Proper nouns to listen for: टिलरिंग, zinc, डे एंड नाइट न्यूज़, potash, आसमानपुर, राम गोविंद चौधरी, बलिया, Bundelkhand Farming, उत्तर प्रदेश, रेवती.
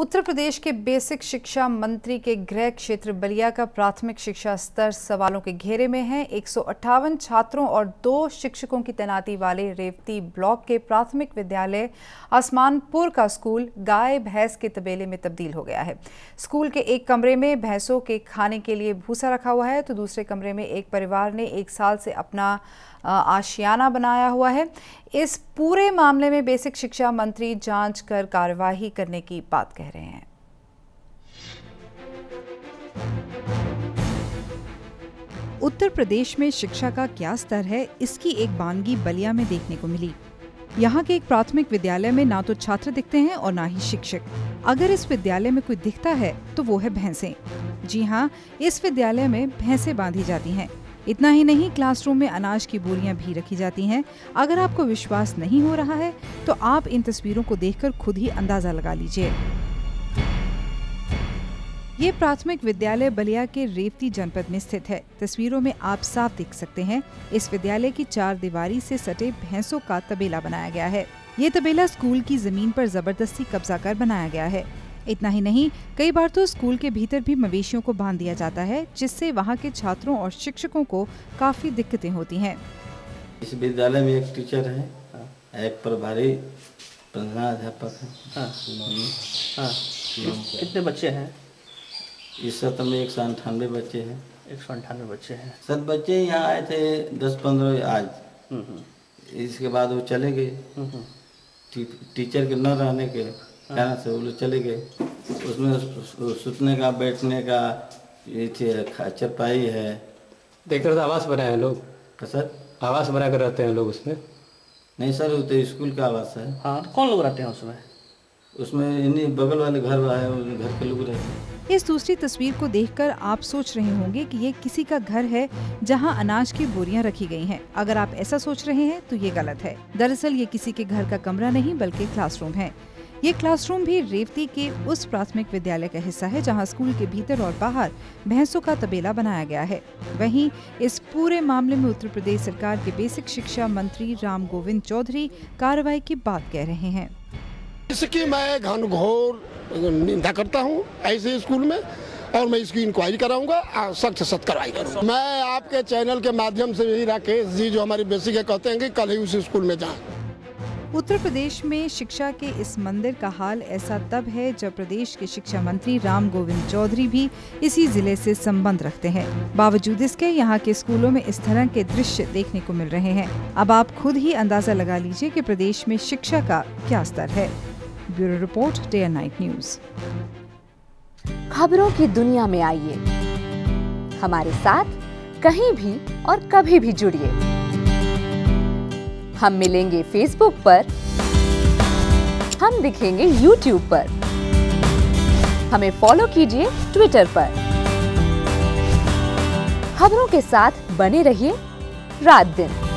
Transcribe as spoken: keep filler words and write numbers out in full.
उत्तर प्रदेश के बेसिक शिक्षा मंत्री के गृह क्षेत्र बलिया का प्राथमिक शिक्षा स्तर सवालों के घेरे में है। एक सौ अट्ठावन छात्रों और दो शिक्षकों की तैनाती वाले रेवती ब्लॉक के प्राथमिक विद्यालय आसमानपुर का स्कूल गाय भैंस के तबेले में तब्दील हो गया है। स्कूल के एक कमरे में भैंसों के खाने के लिए भूसा रखा हुआ है तो दूसरे कमरे में एक परिवार ने एक साल से अपना आशियाना बनाया हुआ है। इस पूरे मामले में बेसिक शिक्षा मंत्री जांच कर कार्यवाही करने की बात कह रहे हैं। उत्तर प्रदेश में शिक्षा का क्या स्तर है, इसकी एक बानगी बलिया में देखने को मिली। यहाँ के एक प्राथमिक विद्यालय में ना तो छात्र दिखते हैं और ना ही शिक्षक। अगर इस विद्यालय में कोई दिखता है तो वो है भैंसें। जी हाँ, इस विद्यालय में भैंसें बांधी जाती हैं। इतना ही नहीं, क्लासरूम में अनाज की बोरियां भी रखी जाती हैं। अगर आपको विश्वास नहीं हो रहा है तो आप इन तस्वीरों को देखकर खुद ही अंदाजा लगा लीजिए। ये प्राथमिक विद्यालय बलिया के रेवती जनपद में स्थित है। तस्वीरों में आप साफ देख सकते हैं इस विद्यालय की चार दीवारी से सटे भैंसों का तबेला बनाया गया है। ये तबेला स्कूल की जमीन पर जबरदस्ती कब्जा कर बनाया गया है। इतना ही नहीं, कई बार तो स्कूल के भीतर भी मवेशियों को बांध दिया जाता है, जिससे वहां के छात्रों और शिक्षकों को काफी दिक्कतें होती हैं। इस विद्यालय में एक टीचर है, एक प्रभारी प्रधान अध्यापक है। कितने बच्चे हैं इस सत्र में? एक सौ अंठानवे बच्चे हैं। एक सौ अंठानवे बच्चे हैं। सब बच्चे यहाँ आए थे दस पंद्रह आज, इसके बाद वो चले गए। टीचर के न रहने के कारण से वो लोग चले गए। उसमें सुतने का, बैठने का, चरपाई है। देख रहे आवास बनाए हैं लोग सर, आवास बना कर रहते हैं लोग उसमें? नहीं सर, वो तो स्कूल का आवास है। हाँ, कौन लोग रहते हैं उसमें? उसमें इन्हीं बगल वाले घर वाले है, घर के लोग रहते हैं। इस दूसरी तस्वीर को देखकर आप सोच रहे होंगे कि ये किसी का घर है जहां अनाज की बोरियां रखी गई हैं। अगर आप ऐसा सोच रहे हैं तो ये गलत है। दरअसल ये किसी के घर का कमरा नहीं बल्कि क्लासरूम है। ये क्लासरूम भी रेवती के उस प्राथमिक विद्यालय का हिस्सा है जहां स्कूल के भीतर और बाहर भैंसों का तबेला बनाया गया है। वहीं इस पूरे मामले में उत्तर प्रदेश सरकार के बेसिक शिक्षा मंत्री राम गोविंद चौधरी कार्रवाई की बात कह रहे हैं। इसकी मैं घनघोर निंदा करता हूं ऐसे स्कूल में, और मैं इसकी इंक्वायरी कराऊंगा, सख्त सख्त कार्रवाई करूंगा। मैं आपके चैनल के माध्यम से भी राकेश जी जो हमारे बेसिक है कहते हैं कि कल ही उस स्कूल में जाए। उत्तर प्रदेश में शिक्षा के इस मंदिर का हाल ऐसा तब है जब प्रदेश के शिक्षा मंत्री राम गोविंद चौधरी भी इसी जिले से संबंध रखते हैं। बावजूद इसके यहाँ के स्कूलों में इस तरह के दृश्य देखने को मिल रहे हैं। अब आप खुद ही अंदाजा लगा लीजिए कि प्रदेश में शिक्षा का क्या स्तर है। Bureau report, डे एंड नाइट न्यूज़। खबरों की दुनिया में आइए हमारे साथ, कहीं भी और कभी भी जुड़िए। हम मिलेंगे फेसबुक पर, हम दिखेंगे यूट्यूब पर, हमें फॉलो कीजिए ट्विटर पर। खबरों के साथ बने रहिए रात दिन।